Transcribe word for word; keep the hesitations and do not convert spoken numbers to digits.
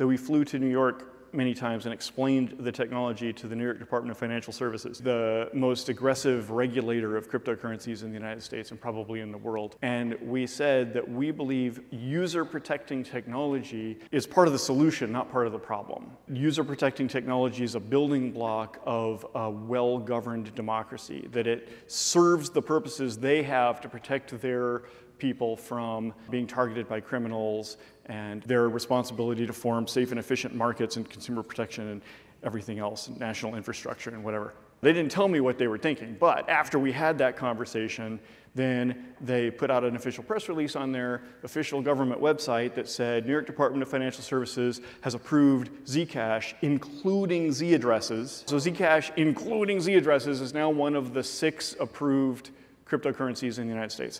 So we flew to New York many times and explained the technology to the New York Department of Financial Services, the most aggressive regulator of cryptocurrencies in the United States and probably in the world. And we said that we believe user-protecting technology is part of the solution, not part of the problem. User-protecting technology is a building block of a well-governed democracy, that it serves the purposes they have to protect their people from being targeted by criminals and their responsibility to form safe and efficient markets and consumer protection and everything else, and national infrastructure and whatever. They didn't tell me what they were thinking, but after we had that conversation, then they put out an official press release on their official government website that said, New York Department of Financial Services has approved Zcash, including Z addresses. So Zcash, including Z addresses, is now one of the six approved cryptocurrencies in the United States.